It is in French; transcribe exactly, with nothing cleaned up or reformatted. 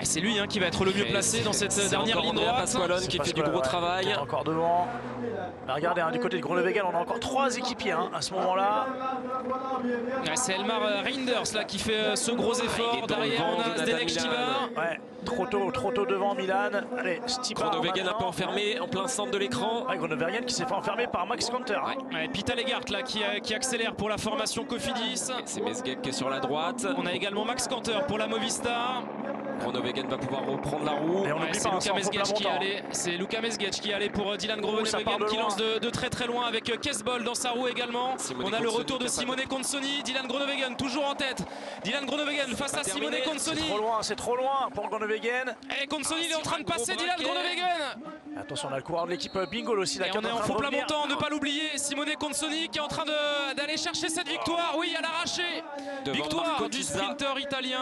Et c'est lui hein, qui va être le mieux placé dans cette dernière ligne droite. Pasqualone qui fait du gros ouais, travail. Est encore devant. Bah, regardez, hein, du côté de Groenewegen, on a encore trois équipiers hein, à ce moment-là. Ouais, c'est Elmar Reinders là, qui fait euh, ce gros effort. Ah, derrière, on a Zdenek Stibar. Ouais, trop tôt, trop tôt devant Milan. Allez, Stibar. Groenewegen un peu enfermé en plein centre de l'écran. Ouais, Groenewegen qui s'est fait enfermer par Max Kanter. Ouais. Ouais, Pita Legart là, qui, euh, qui accélère pour la formation Cofidis. C'est Mezgec qui est sur la droite. On a également Max Kanter pour la Movista. Groenewegen va pouvoir reprendre la roue. Ouais, c'est Luca Mezgec qui allait. C'est Luca Mezgec qui allait pour Dylan Groenewegen qui lance de, de très très loin avec Kessbol dans sa roue également. Simone on a Consonni, le retour de Simone Consonni. Dylan Groenewegen toujours en tête. Dylan Groenewegen face à terminé. Simone Consonni. C'est trop loin, c'est trop loin pour Groenewegen. Et Consonni ah, il est en train de passer Dylan Groenewegen. Attention, on a le coureur de l'équipe Bingo aussi. Là, et on est en fond plat montant, ne pas l'oublier. Simone Consonni qui est en train d'aller chercher cette victoire. Oui, à l'arraché. Victoire du sprinter italien.